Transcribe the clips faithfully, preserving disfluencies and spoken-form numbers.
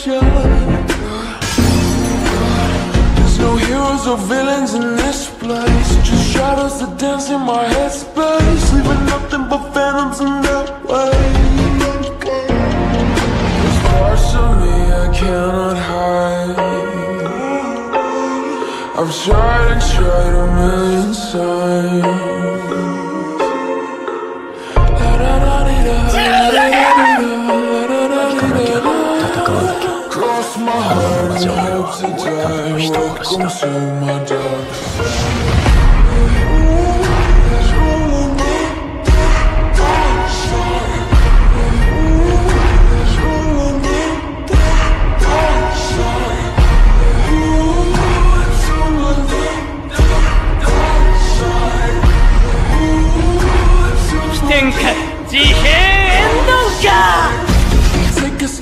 should. There's no heroes or villains in this place, just shadows that dance in my headspace, leaving nothing but phantoms in their way. There's parts of me I cannot hide. I've tried and tried a million times. Consume my dark.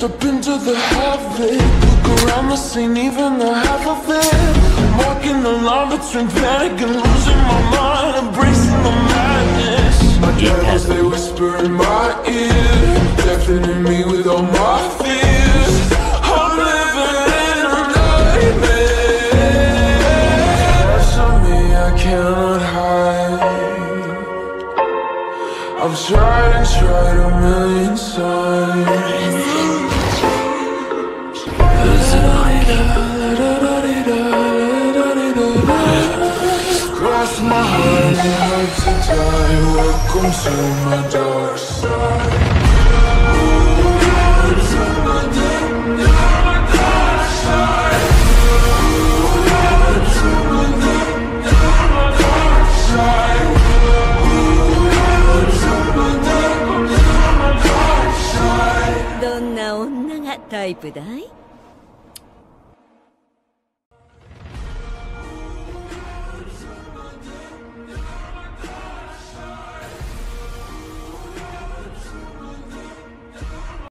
Step into the habit, look around, this ain't even the half of it. I'm walking the line between panic and losing my mind, embracing the madness. My devils, they whisper in my ear, deafening me with all my fears. I'm living in a nightmare. Parts of me I cannot hide. I've tried and tried a million times. Cross my heart and hope to die. Welcome to my dark side. Welcome to my dark side. Welcome to my dark side. Welcome to my dark side. Welcome to my dark side.